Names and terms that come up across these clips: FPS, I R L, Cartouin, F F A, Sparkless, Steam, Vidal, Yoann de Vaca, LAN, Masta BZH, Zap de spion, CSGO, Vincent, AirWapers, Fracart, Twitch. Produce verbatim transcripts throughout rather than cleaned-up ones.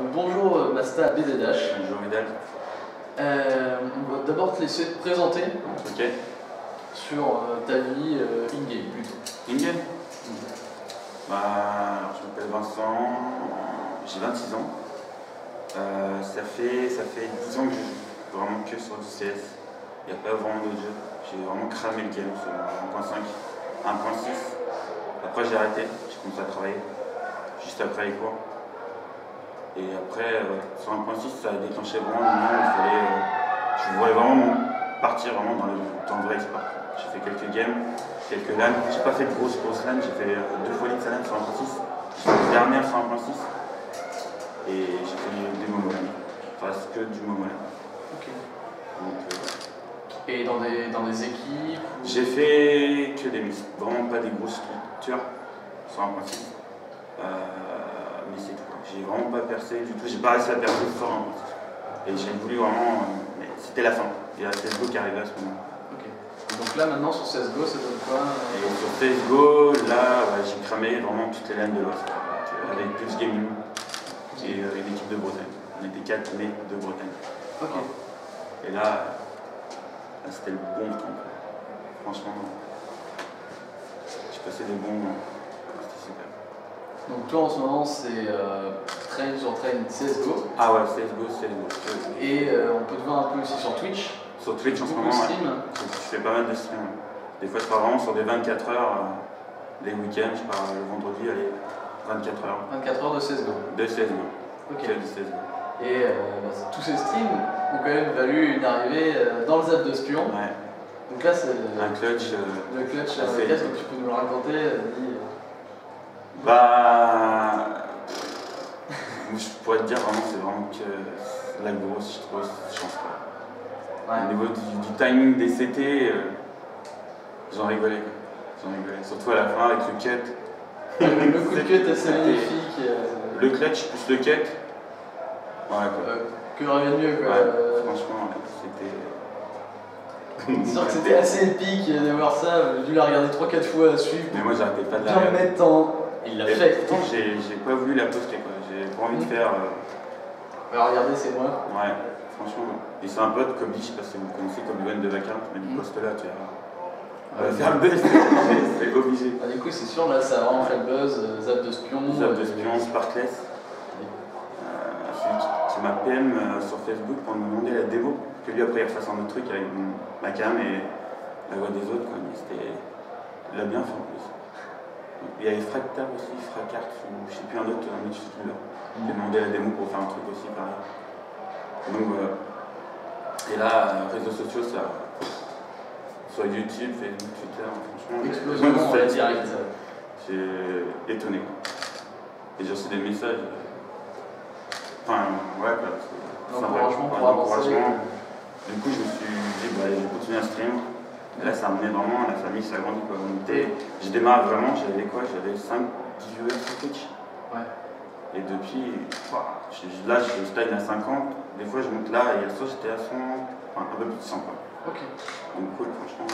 Donc, bonjour Masta B Z H. Bonjour Vidal. Euh, on va d'abord te laisser te présenter. Ok. Sur euh, ta vie euh, in-game plutôt. In-game mm-hmm. Bah, je m'appelle Vincent, j'ai vingt-six ans. Euh, ça, fait, ça fait dix ans que je joue vraiment que sur du C S. Il n'y a pas vraiment d'autres jeux. J'ai vraiment cramé le game sur un point cinq, un point six. Après j'ai arrêté, j'ai commencé à travailler juste après les cours. Et après, euh, sur un point six, ça a déclenché vraiment le moment où il fallait, euh, je voulais vraiment partir vraiment dans le, dans le vrai expert. J'ai fait quelques games, quelques LAN. J'ai pas fait de grosses grosses LAN, j'ai fait euh, deux fois les LAN sur un point six. J'ai fait la dernière sur un point six. Et j'ai fait des moments LAN. Enfin, c'est que du moment LAN. Ok. Donc, euh, et dans des, dans des équipes ou... J'ai fait que des mix, vraiment pas des grosses structures sur un point six. Euh, mais c'est tout. J'ai vraiment pas percé du tout, j'ai pas réussi à percer sur un point six. Et j'ai voulu vraiment. Euh, C'était la fin. Il y a C S G O qui arrivait à ce moment. Okay. Donc là maintenant sur C S G O, ça donne quoi euh... Et sur C S G O, là bah, j'ai cramé vraiment toutes les lames de l'Ouest. Okay. Avec plus Gaming et euh, une équipe de Bretagne. On était quatre mais de Bretagne. Ok. Ah. Et là, là c'était le bon temps. Franchement, j'ai passé des bons moments. C'était super. Donc toi en ce moment c'est euh, train sur train C S G O. Ah ouais, C S G O, C S G O. Et euh, on peut te voir un peu aussi sur Twitch. Sur Twitch en ce moment, stream. Ouais. Je fais pas mal de streams. Des fois je pars vraiment sur des vingt-quatre heures, euh, les week-ends, je pars le vendredi, allez, vingt-quatre heures. vingt-quatre heures de C S G O. De C S G O. Ok. De C S G O. Et euh, bah, tous ces streams ont quand même valu une arrivée euh, dans le Zap de spion. Ouais. Donc là c'est un clutch. Euh, le clutch, euh, c'est que tu peux nous le raconter. Euh, dit, Bah, je pourrais te dire vraiment, c'est vraiment que la grosse, je trouve, chance quoi. Ouais. Au niveau du, du timing des C T, euh, j'en rigolais, j'en rigolais. Surtout à la fin avec le cut. Le coup de cut assez magnifique. Euh... Le clutch plus le cut. Ouais quoi. Euh, que rien de mieux quoi. Ouais, euh... Franchement, c'était. C'est sûr que c'était assez épique d'avoir ça, j'ai dû la regarder trois quatre fois à suivre. Mais moi j'arrêtais pas de la regarder. Bien mettant. Il l'a fait. Pourtant j'ai pas voulu la poster quoi, j'ai pas envie mmh. de faire... Euh... Alors regardez c'est moi. Ouais, franchement. Et c'est un pote comme dit, je sais pas si vous connaissez, comme Yoann de Vaca, mais du poste là tu verras. C'est un buzz, c'est obligé. Ah, du coup c'est sûr là ça a vraiment fait le buzz, euh, Zap de spion. Zap de spion, euh, Sparkless. Oui. Euh, celui qui, qui m'a P M euh, sur Facebook pour me demander la démo. Que lui après il refasse un autre truc avec mon, ma cam et la voix des autres quoi, mais c'était... Il l'a bien fait en plus. Donc, il y avait Fractal aussi, Fracart, ou je sais plus un autre, un autre youtubeur. Il m'a demandé la démo pour faire un truc aussi pareil. Donc voilà. Euh, et là, réseaux sociaux ça... Sur YouTube, Facebook, Twitter, franchement... Explosion la direct. J'ai étonné. Et j'ai reçu des messages... Enfin, ouais quoi. C'est l'encouragement pour avancer. Du coup, je me suis dit, bah, je vais continuer à stream. Et là, ça a mené vraiment, la famille s'est agrandie. J'ai démarré vraiment, j'avais quoi? J'avais cinq viewers sur Twitch. Ouais. Et depuis, bah, je, là, je stagne à cinquante. Des fois, je monte là, et hier soir, j'étais à cent, enfin, un peu plus de cent. Quoi. Ok. Donc, cool, franchement.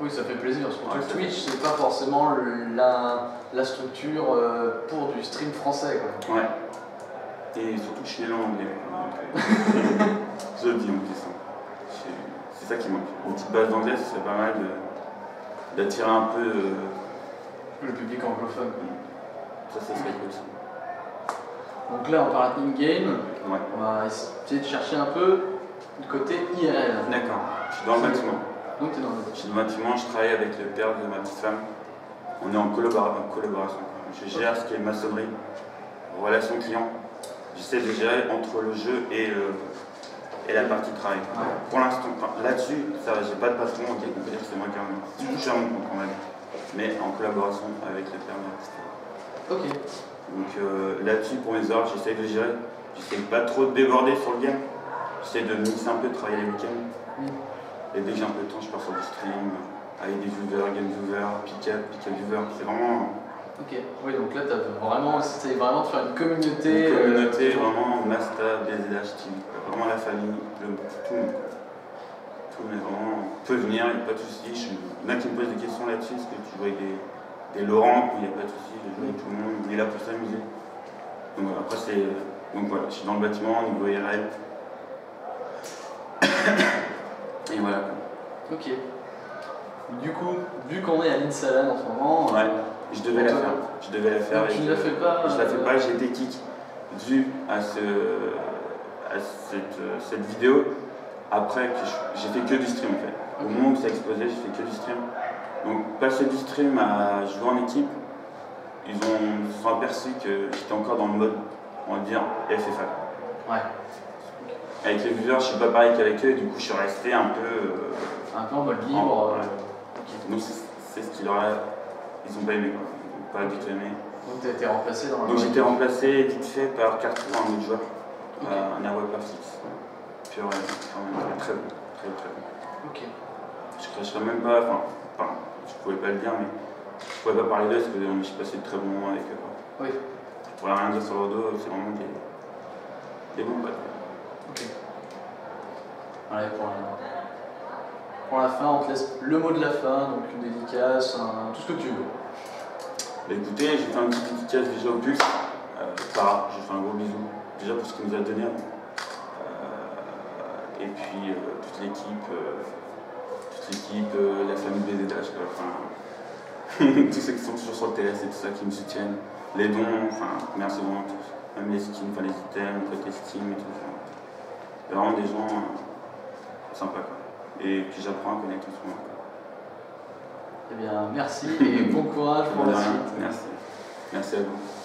Oui, ça fait plaisir. Surtout ouais, Twitch, c'est pas forcément la, la structure euh, pour du stream français. Quoi. Ouais. Et surtout, je suis né en anglais. Je dis en plus. C'est ça qui manque. Une petite base d'anglais, ce serait pas mal d'attirer un peu euh... le public anglophone. Ça, ça serait cool. Donc là, on parle in-game. Ouais. On va essayer de chercher un peu du côté I R L. D'accord. Je suis dans le bâtiment. Donc, tu es dans le bâtiment. Je suis dans le bâtiment, je travaille avec le père de ma petite femme. On est en, collabora en collaboration. Je gère okay. ce qui est maçonnerie, relation client. J'essaie de gérer entre le jeu et, euh, et la partie travail. Ouais. Pour l'instant, là-dessus, ça j'ai pas de patron, ok, on peut dire que c'est moi qui en ai. Je suis à mon compte quand même, mais en collaboration avec les fermiers. Ok. Donc euh, là-dessus, pour mes heures, j'essaie de gérer. J'essaie pas trop de déborder sur le game. J'essaie de mixer un peu, de travailler les week-ends. Mm. Et dès que j'ai un peu de temps, je pars sur du stream, avec des viewers, game viewers, pick-up, pick-up viewers. C'est vraiment... Ok, oui, donc là, tu as vraiment essayé vraiment de faire une communauté. Une communauté, euh, vraiment, Masta, B Z H, Team, vraiment la famille, le, tout le monde. Tout le monde, vraiment, peut venir, il n'y a pas de souci. Il y en a qui me posent des questions là-dessus, est-ce que tu joues avec des, des Laurent, il n'y a pas de souci, je joue avec tout le monde, on est là pour s'amuser. Donc après, c'est Donc voilà, je suis dans le bâtiment, niveau I R L. Et voilà. Ok. Du coup, vu qu'on est à l'Insalade en ce moment. Ouais, je devais la faire. Je devais la faire. Je ne la fais pas. Je la fais pas, j'ai des kicks dus à, ce, à cette, cette vidéo. Après, j'ai fait que du stream en fait. Au okay. moment où ça explosait, j'ai fait que du stream. Donc, passer du stream à jouer en équipe, ils ont, se sont aperçus que j'étais encore dans le mode, on va dire, F F A. Ouais. Avec les viewers, je suis pas pareil qu'avec eux, et du coup, je suis resté un peu. Euh, un peu en mode libre. En, ouais. Okay. Donc, c'est ce qu'ils leur a. Ils ont pas aimé quoi. Ils ont pas du tout aimé. Donc, tu as été remplacé dans le. Donc, j'ai été remplacé vite fait par Cartouin, un autre joueur. Okay. Euh, un AirWapers. Puis, ouais, quand même très bon. Très, très bon. Ok. Je cracherais même pas. Enfin, pardon, je pouvais pas le dire, mais je pouvais pas parler d'eux parce que je suis passé de très bons moments avec eux. Quoi. Oui. Je pourrais rien dire sur leur dos, c'est vraiment des, des bons potes. Ok. Allez, pour la... pour la fin, on te laisse le mot de la fin, donc une dédicace, un... tout ce que tu veux. Bah écoutez, j'ai fait un petit dédicace déjà au Pulse, euh, Sarah, j'ai fait un gros bisou, déjà pour ce qu'il nous a donné. Euh, et puis euh, toute l'équipe, euh, toute l'équipe, euh, la famille B Z H, quoi, enfin, tous ceux qui sont toujours sur le T S et tout ça qui me soutiennent, les dons, enfin, merci vraiment à tous, même les skins, enfin les items, le côté Steam et tout ça. Il y a vraiment des gens euh, sympas quoi. Et puis j'apprends à connaître en ce moment. Eh bien merci et bon courage pour la suite. Merci. Merci à vous.